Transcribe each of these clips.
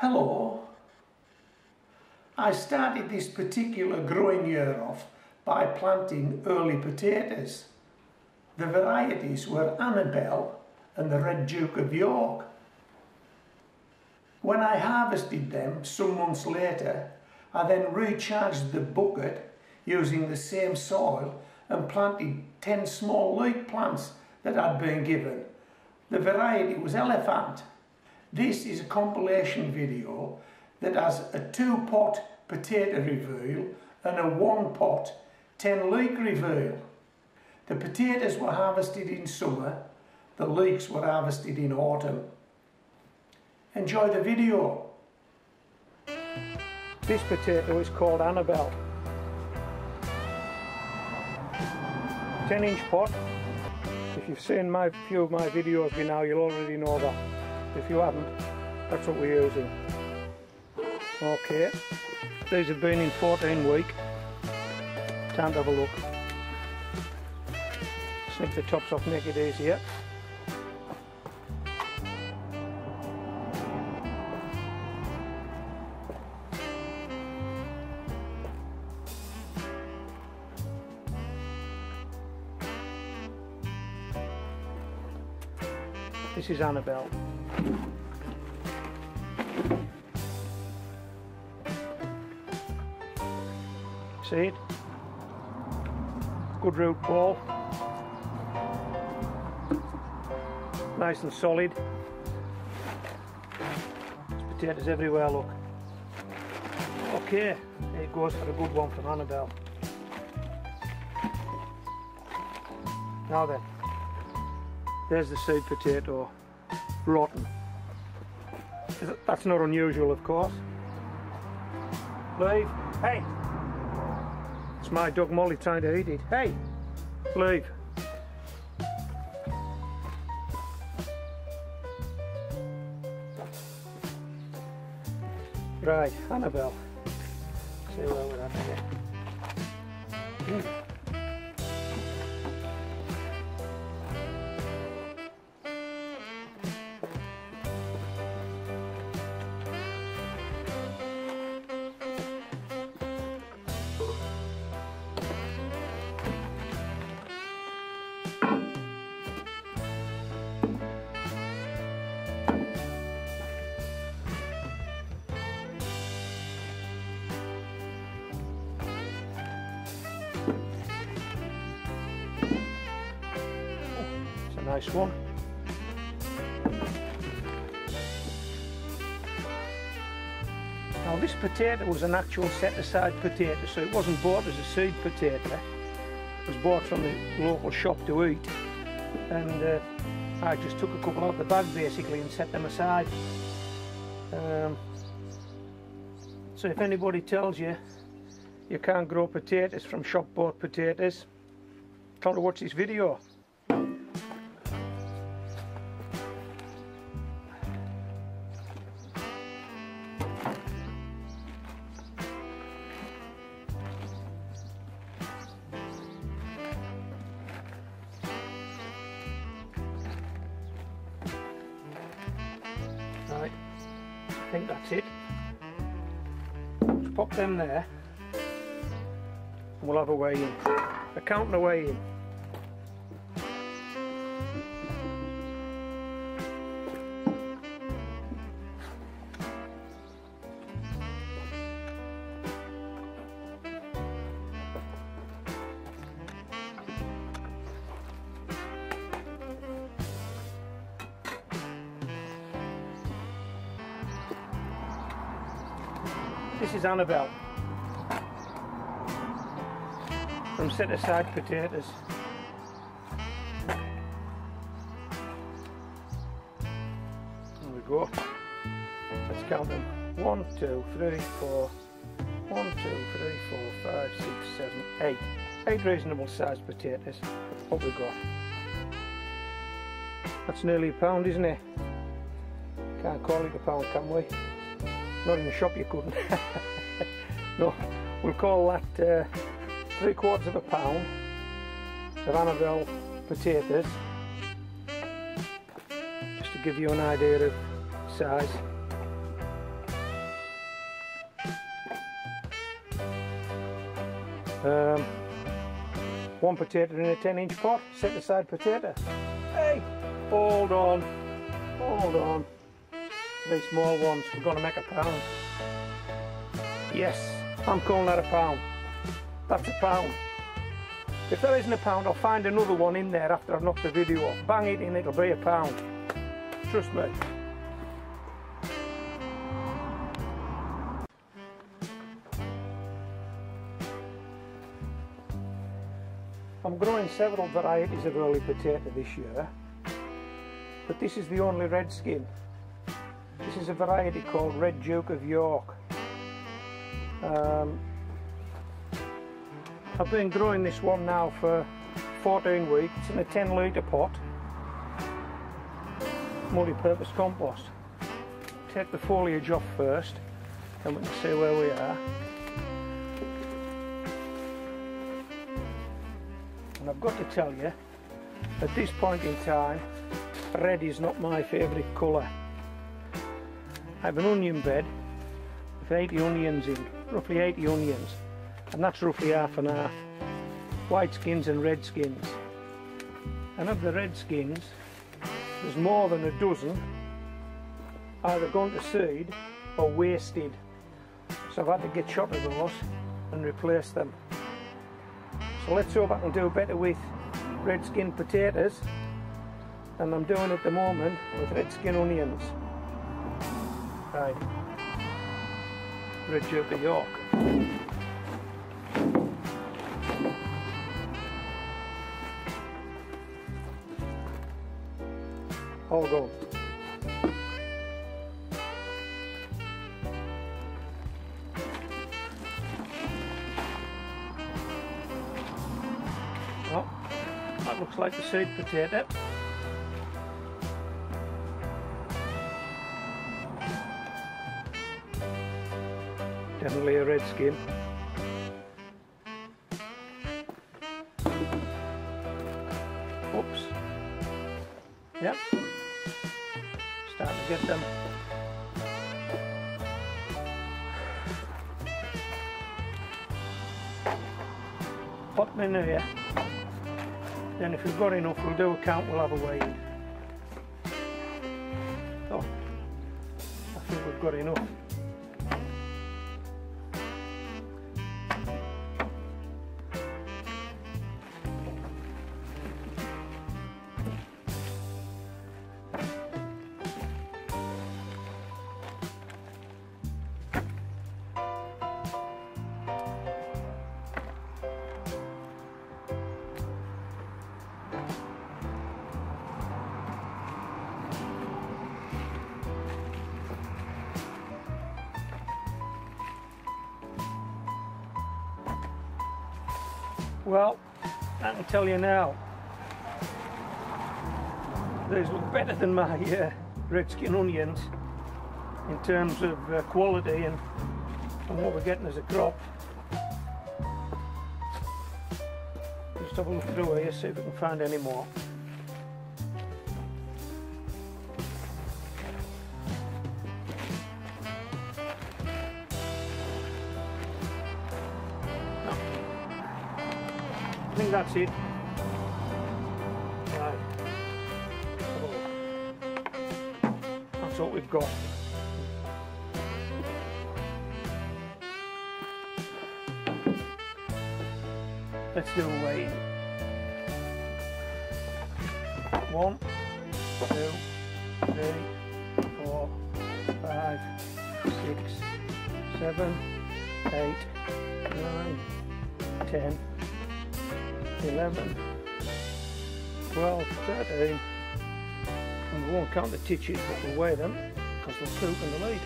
Hello. I started this particular growing year off by planting early potatoes. The varieties were Annabelle and the Red Duke of York. When I harvested them some months later, I then recharged the bucket using the same soil and planted 10 small leek plants that I'd been given. The variety was Elefant. This is a compilation video that has a 2-pot potato reveal and a 1-pot 10 leek reveal. The potatoes were harvested in summer, the leeks were harvested in autumn. Enjoy the video. This potato is called Annabelle. 10-inch pot. If you've seen a few of my videos by now, you'll already know that. If you haven't, that's what we're using. Okay, these have been in 14 weeks. Time to have a look. Snip the tops off, make it easier. This is Annabelle. See it? Good root ball. Nice and solid. There's potatoes everywhere, look. Okay, there it goes for a good one from Annabelle. Now then. There's the seed potato, rotten. That's not unusual, of course. Leave. Hey! It's my dog Molly trying to eat it. Hey! Leave. Right, Annabelle. Let's see where we're at here. Nice one. Now this potato was an actual set-aside potato, so it wasn't bought as a seed potato. It was bought from the local shop to eat, and I just took a couple out of the bag basically and set them aside. So if anybody tells you you can't grow potatoes from shop-bought potatoes, try to watch this video. Right, I think that's it. Let's pop them there and we'll have a weigh in. A count and a weigh in. This is Annabelle, from set-aside potatoes. There we go. Let's count them. 1, 2, 3, 4. 1, 2, 3, 4, 5, 6, 7, 8. 8 reasonable sized potatoes. What we got? That's nearly a pound, isn't it? Can't call it a pound, can we? Not in the shop you couldn't. No, we'll call that 3/4 of a pound of Annabelle potatoes, just to give you an idea of size. One potato in a 10-inch pot, set aside potato. Hey, hold on, hold on. These small ones, we're going to make a pound. Yes, I'm calling that a pound. That's a pound. If there isn't a pound, I'll find another one in there after I've knocked the video off. Bang it in, it'll be a pound. Trust me. I'm growing several varieties of early potato this year, but this is the only red skin. This is a variety called Red Duke of York. I've been growing this one now for 14 weeks. It's in a 10-litre pot, multi-purpose compost. Take the foliage off first, and we can see where we are. And I've got to tell you, at this point in time, red is not my favourite colour. I have an onion bed with 80 onions in, roughly 80 onions, and that's roughly half and half, white skins and red skins. And of the red skins, there's more than a dozen either gone to seed or wasted. So I've had to get shot of those and replace them. So let's hope I can do better with red skin potatoes than I'm doing at the moment with red skin onions. Right, Red Duke of York. All gone. Well, that looks like the seed potato. Definitely a red skin. Oops. Yep. Starting to get them. Pop them in here. Then if we've got enough, we'll do a count, we'll have a weigh in. Oh, I think we've got enough. Well, I can tell you now, these look better than my red skin onions in terms of quality and what we're getting as a crop. Just have a look through here, see if we can find any more. I think that's it. Right. That's what we've got. Let's do a weigh in. 1, 2, 3, 4, 5, 6, 7, 8, 9, 10. 11, 12, 13, and we won't count the titches, but we'll weigh them because they'll poop in the lead.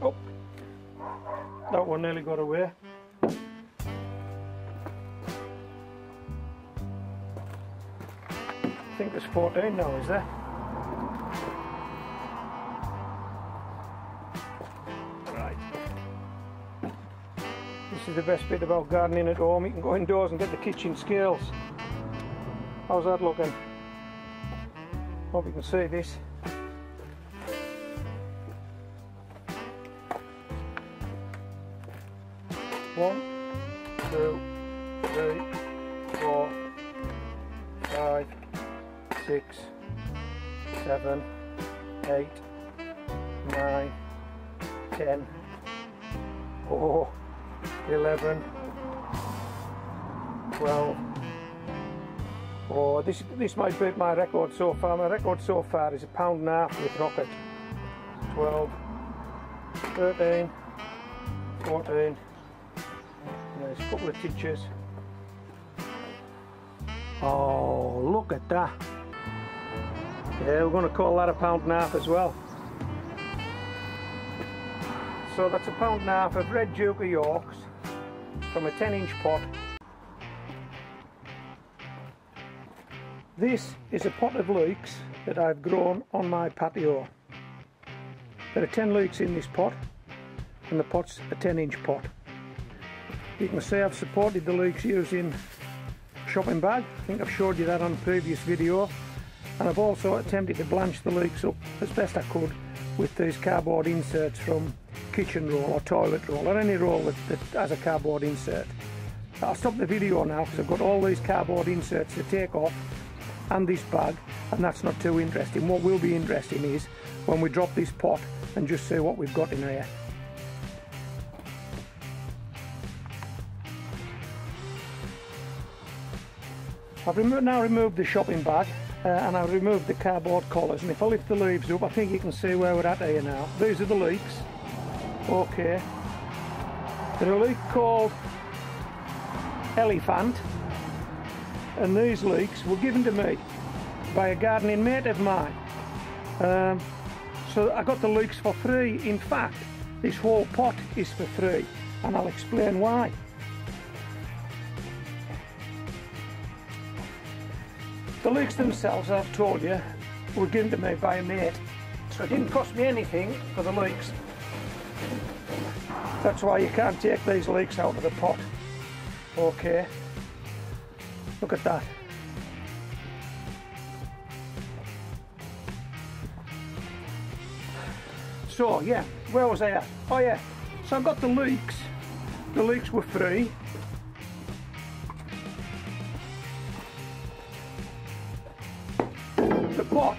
Oh, that one nearly got away. I think there's 14 now, is there? This is the best bit about gardening at home. You can go indoors and get the kitchen scales. How's that looking? Hope you can see this. One, two, three, four, 5, 6, 7, 8, 9, 10, 11, 12. Oh, this might break my record so far. My record so far is £1.50 with rocket. 12, 13, 14. There's a couple of teachers. Oh, look at that. Yeah, we're going to call that £1.50 as well. So that's £1.50 of Red Duke of Yorks from a 10-inch pot. This is a pot of leeks that I've grown on my patio. There are 10 leeks in this pot, and the pot's a 10-inch pot. You can see I've supported the leeks using a shopping bag. I think I've showed you that on a previous video. And I've also attempted to blanch the leeks up as best I could with these cardboard inserts from kitchen roll or toilet roll or any roll that has a cardboard insert. I'll stop the video now because I've got all these cardboard inserts to take off and this bag, and that's not too interesting. What will be interesting is when we drop this pot and just see what we've got in here. I've now removed the shopping bag and I've removed the cardboard collars, and if I lift the leaves up I think you can see where we're at here now. These are the leeks. Okay, they're a leek called Elefant, and these leeks were given to me by a gardening mate of mine, so I got the leeks for free. In fact, this whole pot is for free, and I'll explain why. The leeks themselves, I've told you, were given to me by a mate, so it didn't cost me anything for the leeks. That's why you can't take these leeks out of the pot. Okay, look at that. So yeah, where was I at? Oh yeah, so I got the leeks. The leeks were free. The pot,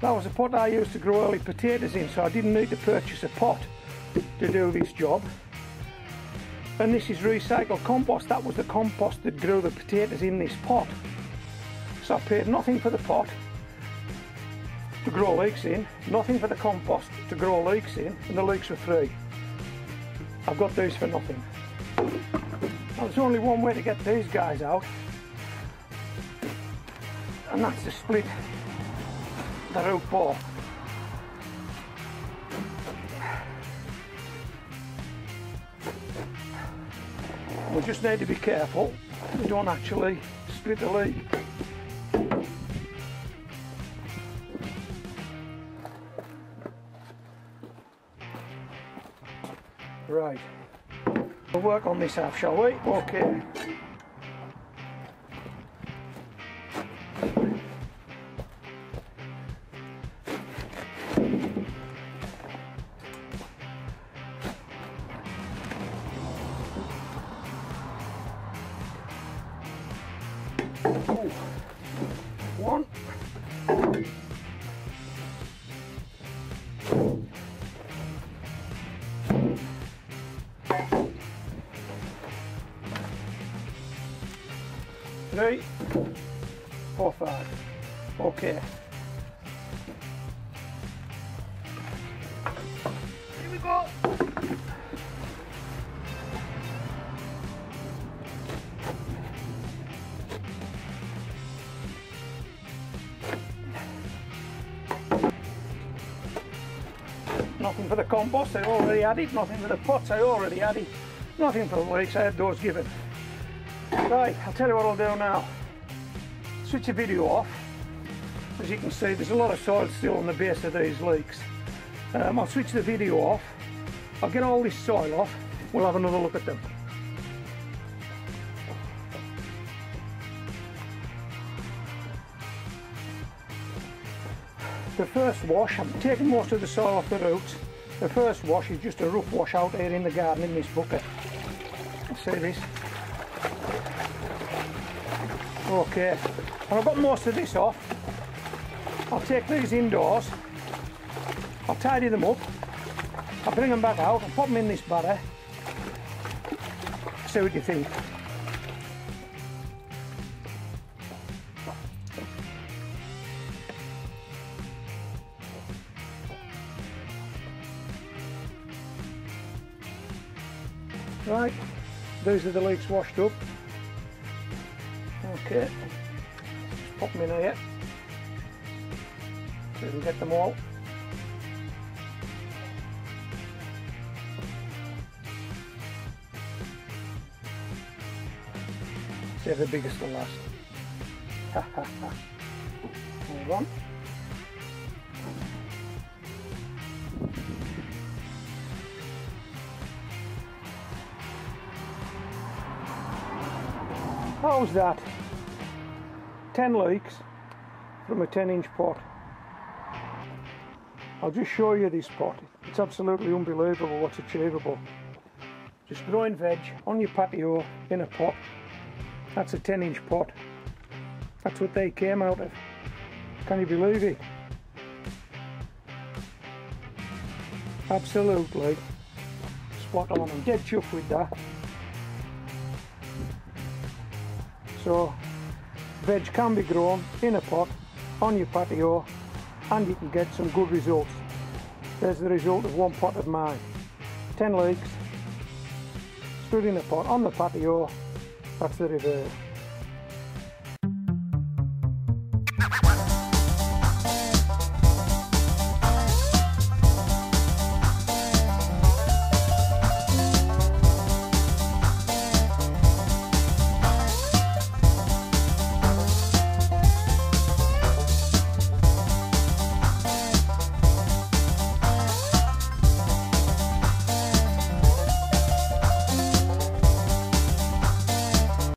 that was a pot I used to grow early potatoes in, so I didn't need to purchase a pot to do this job. And this is recycled compost. That was the compost that grew the potatoes in this pot, so I paid nothing for the pot to grow leeks in, nothing for the compost to grow leeks in, and the leeks were free. I've got these for nothing. Now, there's only one way to get these guys out, and that's to split the root ball. We just need to be careful we don't actually split the leek. Right, we'll work on this half, shall we? Okay. One. Three. Four, five. Okay. Here we go. Nothing for the compost, I already had it. Nothing for the pots, I already had it. Nothing for the leeks, I had those given. Right, I'll tell you what I'll do now. Switch the video off. As you can see, there's a lot of soil still on the base of these leeks. I'll switch the video off. I'll get all this soil off. We'll have another look at them. the first wash, I've taken most of the soil off the roots. The first wash is just a rough wash out here in the garden in this bucket. See this? Okay, well, I've got most of this off. I'll take these indoors, I'll tidy them up, I'll bring them back out, I'll pop them in this barrel. See what you think. Right, these are the leeks washed up. Okay, just pop them in here so we can get them all. Save the biggest for last. Ha ha ha. Hold on. How's that? 10 leeks from a 10-inch pot. I'll just show you this pot. It's absolutely unbelievable what's achievable. Just growing veg on your patio in a pot. That's a 10-inch pot. That's what they came out of. Can you believe it? Absolutely spot on. I'm dead chuffed with that. So veg can be grown in a pot on your patio and you can get some good results. There's the result of one pot of mine. 10 leeks stood in a pot on the patio. That's the reverse.